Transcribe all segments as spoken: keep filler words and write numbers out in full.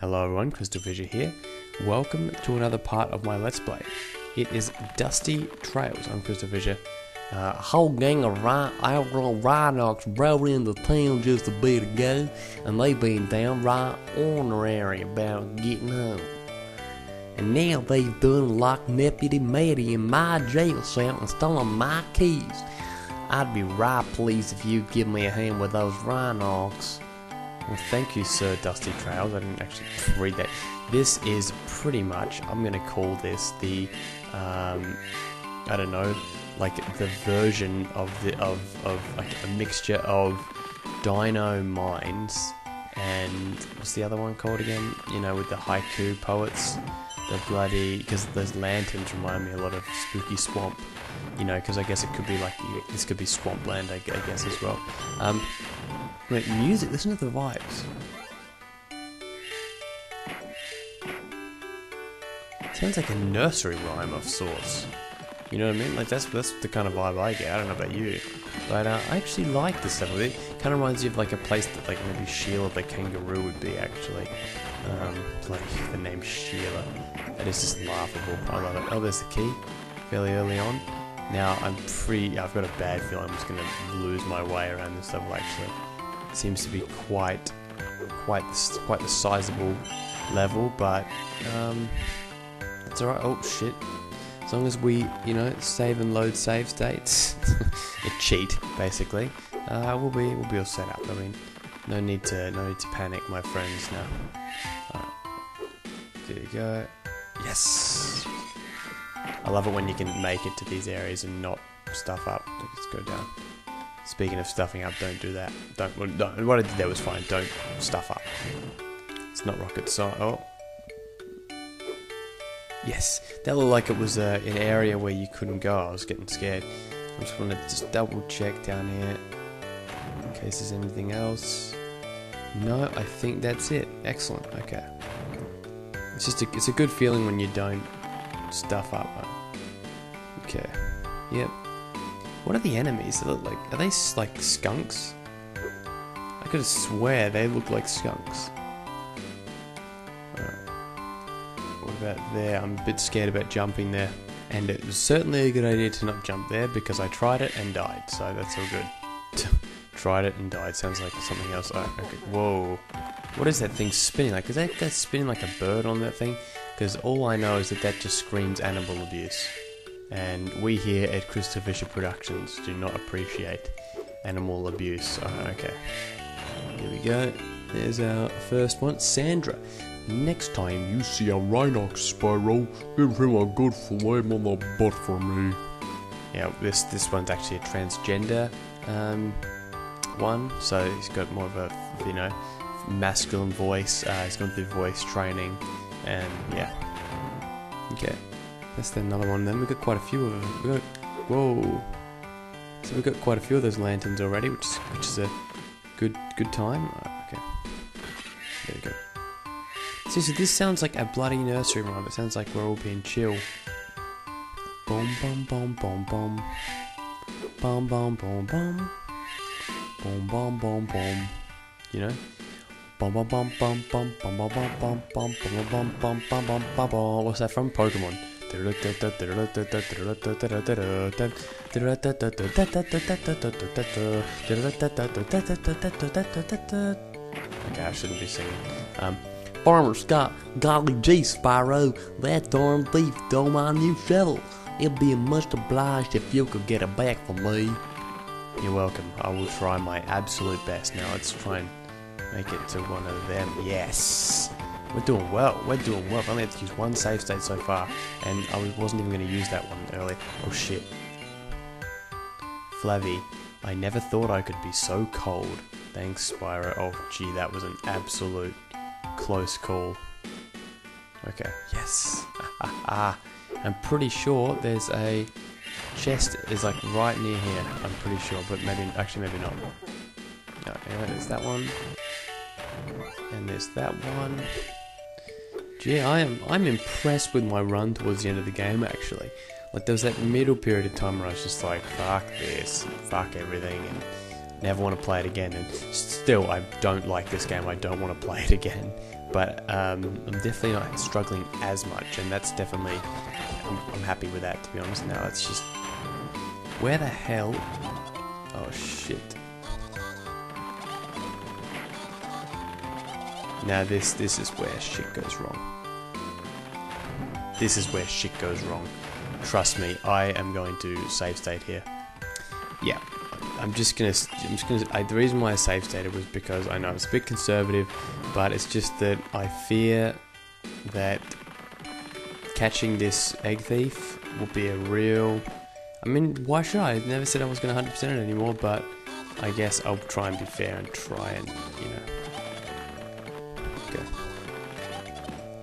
Hello everyone, CrystalFissure here. Welcome to another part of my Let's Play. It is Dusty Trails on CrystalFissure. Uh, a whole gang of Rhinox rode into town just a bit ago, and they've been downright ornery about getting home. And now they've done like Deputy Maddie in my jail cell and stolen my keys. I'd be right pleased if you'd give me a hand with those Rhinox. Well, thank you, Sir Dusty Trails. I didn't actually read that. This is pretty much, I'm going to call this the, um, I don't know, like the version of the of, of like a mixture of Dino Mines and what's the other one called again? You know, with the haiku poets, the bloody, because those lanterns remind me a lot of Spooky Swamp. You know, because I guess it could be like, this could be Swampland, I guess, as well. Um, Wait, music, listen to the vibes. Sounds like a nursery rhyme of sorts. You know what I mean? Like that's that's the kind of vibe I get. I don't know about you, but uh, I actually like this stuff. It kind of reminds you of like a place that like maybe Sheila the kangaroo would be actually. Um, like the name Sheila. That is just laughable. I love it. Oh, there's the key. Fairly early on. Now I'm pretty. I've got a bad feeling I'm just gonna lose my way around this level actually. Seems to be quite, quite, quite the sizable level, but um, it's alright. Oh shit! As long as we, you know, save and load save states, a cheat basically, uh, we'll be, we'll be all set up. I mean, no need to, no need to panic, my friends. Now, right. There you go. Yes. I love it when you can make it to these areas and not stuff up. Let's go down. Speaking of stuffing up, don't do that. Don't. Well, no, what I did there was fine. Don't stuff up. It's not rocket science. Oh, yes. That looked like it was uh, an area where you couldn't go. I was getting scared. I just want to just double check down here in case there's anything else. No, I think that's it. Excellent. Okay. It's just a, it's a good feeling when you don't stuff up. Okay. Yep. What are the enemies? They look like, are they like skunks? I could swear they look like skunks. Alright. What about there? I'm a bit scared about jumping there. And it was certainly a good idea to not jump there because I tried it and died, so that's all good. Tried it and died, sounds like something else. Oh, okay. Whoa. What is that thing spinning like? Is that, that spinning like a bird on that thing? Because all I know is that that just screams animal abuse. And we here at CrystalFissure Productions do not appreciate animal abuse. Oh, okay. Here we go. There's our first one, Sandra. Next time you see a Rhinox, Spyro, give him a good flame on the butt for me. Yeah, this this one's actually a transgender um, one, so he's got more of a, you know, masculine voice. Uh, he's gone through voice training, and yeah. Okay. That's another one. Then we've got quite a few of them. We got, whoa! So we've got quite a few of those lanterns already, which is, which is a good good time. Right, okay, there we go. Seriously, this sounds like a bloody nursery rhyme. It sounds like we're all being chill. Boom, boom, boom, boom, boom, boom, boom, boom, boom, boom, boom, boom, boom. You know. Bum bum bum bum bum bum bum bum bum bum bum bum bum. What's that from? Pokemon. Okay, I shouldn't be singing. Um, Farmer Scott, golly gee Spyro, that darn thief stole my new shovel. It'd be much obliged if you could get it back for me. You're welcome. I will try my absolute best. Now let's try and make it to one of them. Yes! We're doing well, we're doing well. I only have to use one save state so far, and I wasn't even going to use that one earlier. Oh shit. Flavvy, I never thought I could be so cold. Thanks, Spyro. Oh gee, that was an absolute close call. Okay, yes. I'm pretty sure there's a chest is like right near here. I'm pretty sure, but maybe, actually maybe not. No, anyway, there's that one. And there's that one. Gee, I am I'm impressed with my run towards the end of the game actually. Like there was that middle period of time where I was just like, fuck this, fuck everything, and never want to play it again. And still, I don't like this game. I don't want to play it again. But um, I'm definitely not struggling as much, and that's definitely, I'm, I'm happy with that, to be honest. Now it's just, where the hell? Oh shit! Now this this is where shit goes wrong. This is where shit goes wrong. Trust me, I am going to save state here. Yeah, I'm just gonna. I'm just gonna. I, the reason why I save stated was because I know it's a bit conservative, but it's just that I fear that catching this egg thief will be a real. I mean, why should I? I never said I was gonna one hundred percent it anymore, but I guess I'll try and be fair and try and, you know. Okay.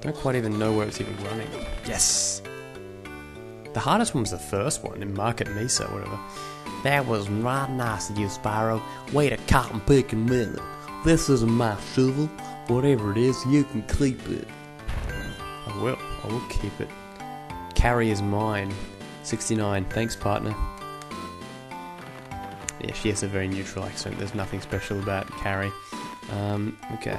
Don't quite even know where it's even running. Yes. The hardest one was the first one, in Market Mesa, whatever. That was right nice of you, Spyro. Way to cotton pick a melon. This isn't my shovel. Whatever it is, you can keep it. I will. I will keep it. Carrie is mine. sixty-nine. Thanks, partner. Yeah, she has a very neutral accent. There's nothing special about Carrie. Um, okay.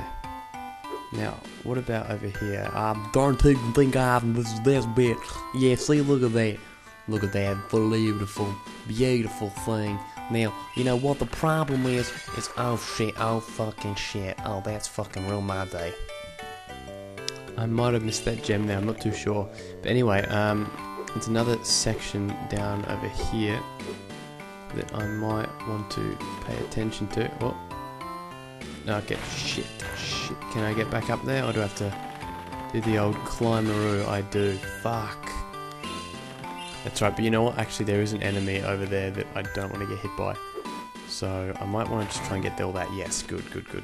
Now, what about over here? I don't even think I have this, this bit. Yeah, see, look at that. Look at that beautiful, beautiful thing. Now, you know what the problem is? It's oh shit, oh fucking shit. Oh, that's fucking ruined my day. I might have missed that gem there, I'm not too sure. But anyway, um, it's another section down over here that I might want to pay attention to. Well, okay, shit, shit. Can I get back up there, or do I have to do the old climberoo? I do. Fuck. That's right, but you know what? Actually, there is an enemy over there that I don't want to get hit by. So I might want to just try and get all that. Yes, good, good, good.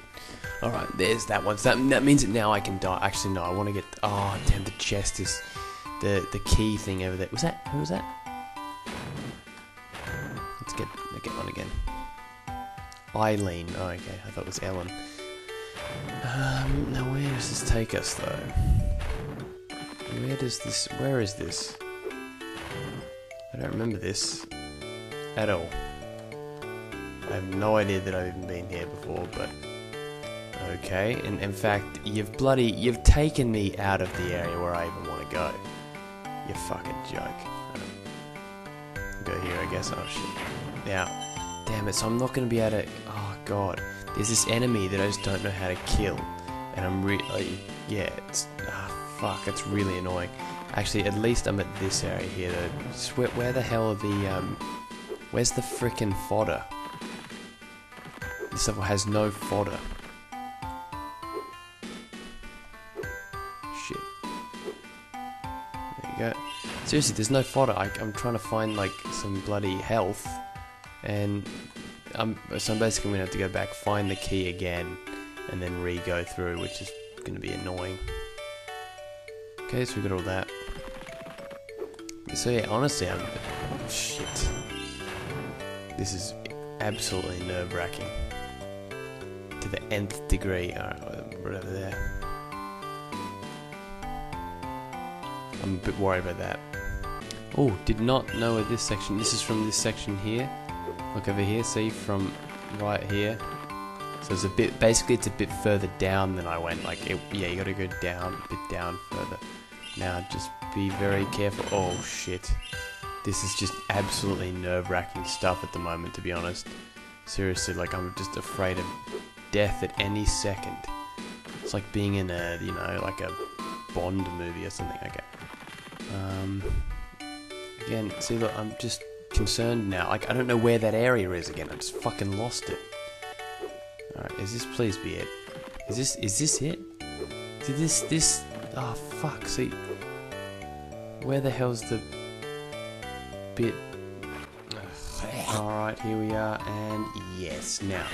All right, there's that one. So that, that means that now I can die. Actually, no, I want to get. Oh, damn, the chest is the the key thing over there. Was that? Who was that? Let's get get on again. Eileen. Oh, okay. I thought it was Ellen. Um, now where does this take us, though? Where does this... Where is this? I don't remember this at all. I have no idea that I've even been here before, but... Okay, and in fact, you've bloody... You've taken me out of the area where I even want to go. You fucking joke. I'll go here, I guess. Oh, shit. Now... Damn it, so I'm not going to be able to... Oh, God. There's this enemy that I just don't know how to kill. And I'm really... Yeah, it's... Ah, fuck, it's really annoying. Actually, at least I'm at this area here, though. Where, where the hell are the, um... Where's the frickin' fodder? This level has no fodder. Shit. There you go. Seriously, there's no fodder. I, I'm trying to find, like, some bloody health. And I'm, so I'm basically going to have to go back, find the key again, and then re-go through, which is going to be annoying. Okay, so we've got all that. So yeah, honestly, I'm... Oh, shit. This is absolutely nerve-wracking. To the nth degree. Alright, right over there. I'm a bit worried about that. Oh, did not know of this section. This is from this section here. Look over here, see, from right here. So it's a bit, basically it's a bit further down than I went. Like, it, yeah, you gotta go down, a bit down further. Now, just be very careful. Oh, shit. This is just absolutely nerve-wracking stuff at the moment, to be honest. Seriously, like, I'm just afraid of death at any second. It's like being in a, you know, like a Bond movie or something. Okay. Um, again, see, look, I'm just... concerned now. Like, I don't know where that area is again. I just fucking lost it. Alright, is this please be it? Is this, is this it? Did this, this, oh fuck, see. Where the hell's the bit? Alright, here we are, and yes. Now,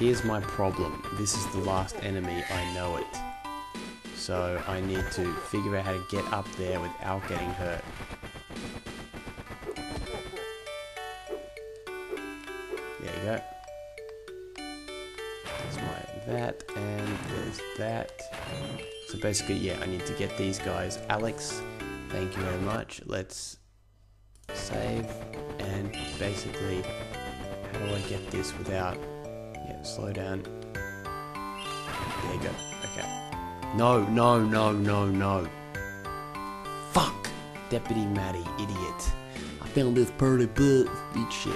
here's my problem. This is the last enemy, I know it. So, I need to figure out how to get up there without getting hurt. Go. There's my that, and there's that. So basically, yeah, I need to get these guys. Alex, thank you very much. Let's save, and basically, how do I get this without Yeah, slow down. There you go. Okay. No, no, no, no, no. Fuck! Deputy Maddie, idiot. I found this pretty book. Eat shit.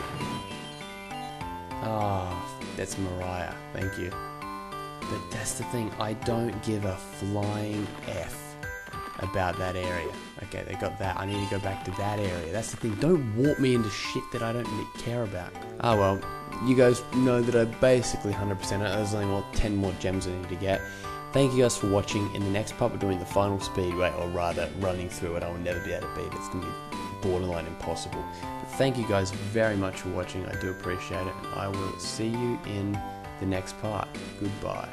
Ah, oh, that's Mariah. Thank you. But that's the thing. I don't give a flying F about that area. Okay, they got that. I need to go back to that area. That's the thing. Don't warp me into shit that I don't care about. Ah, oh, well, you guys know that I basically one hundred percent. There's only more ten more gems I need to get. Thank you guys for watching. In the next part, we're doing the final speedway, or rather, running through it. I will never be able to beat it. It's going to be borderline impossible. But thank you guys very much for watching. I do appreciate it. And I will see you in the next part. Goodbye.